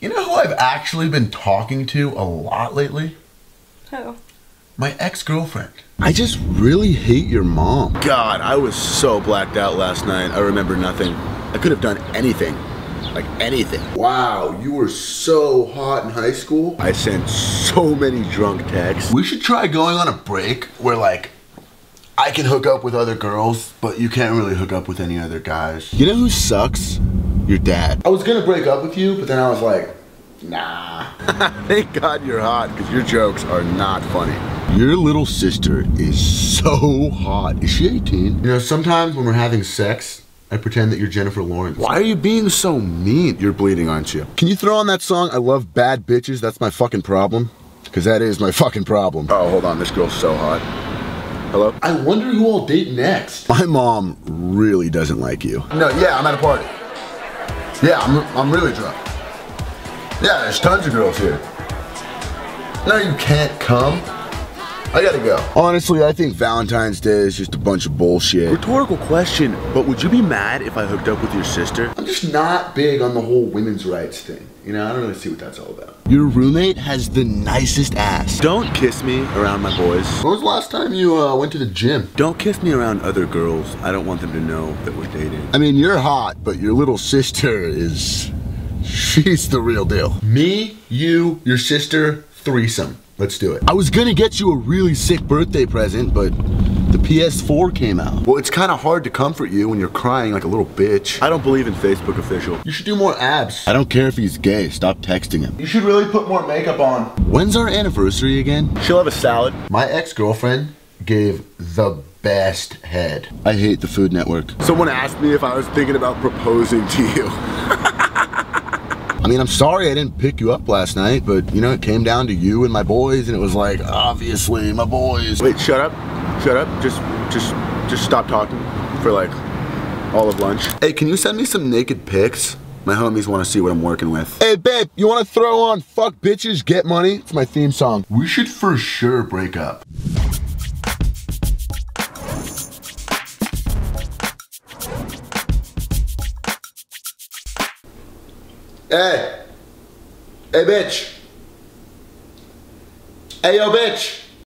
You know who I've actually been talking to a lot lately? Who? My ex-girlfriend. I just really hate your mom. God, I was so blacked out last night. I remember nothing. I could have done anything. Like anything. Wow, you were so hot in high school. I sent so many drunk texts. We should try going on a break where like, I can hook up with other girls, but you can't really hook up with any other guys. You know who sucks? Your dad. I was gonna break up with you, but then I was like, nah. Thank God you're hot, because your jokes are not funny. Your little sister is so hot. Is she 18? You know, sometimes when we're having sex, I pretend that you're Jennifer Lawrence. Why are you being so mean? You're bleeding, aren't you? Can you throw on that song, I Love Bad Bitches, That's My Fucking Problem? Because that is my fucking problem. Oh, hold on, this girl's so hot. Hello? I wonder who I'll date next. My mom really doesn't like you. No, yeah, I'm at a party. Yeah, I'm really drunk. Yeah, there's tons of girls here. No, you can't come. I gotta go. Honestly, I think Valentine's Day is just a bunch of bullshit. Rhetorical question, but would you be mad if I hooked up with your sister? I'm just not big on the whole women's rights thing. You know, I don't really see what that's all about. Your roommate has the nicest ass. Don't kiss me around my boys. When was the last time you went to the gym? Don't kiss me around other girls. I don't want them to know that we're dating. I mean, you're hot, but your little sister is... she's the real deal. Me, you, your sister, threesome. Let's do it. I was gonna get you a really sick birthday present, but the PS4 came out. Well, it's kinda hard to comfort you when you're crying like a little bitch. I don't believe in Facebook official. You should do more abs. I don't care if he's gay, stop texting him. You should really put more makeup on. When's our anniversary again? She'll have a salad. My ex-girlfriend gave the best head. I hate the Food Network. Someone asked me if I was thinking about proposing to you. I mean, I'm sorry I didn't pick you up last night, but you know, it came down to you and my boys, and it was like, obviously, my boys. Wait, shut up. Shut up. Just stop talking for like all of lunch. Hey, can you send me some naked pics? My homies want to see what I'm working with. Hey, babe, you want to throw on Fuck Bitches, Get Money? It's my theme song. We should for sure break up. Hey, hey bitch, hey yo bitch.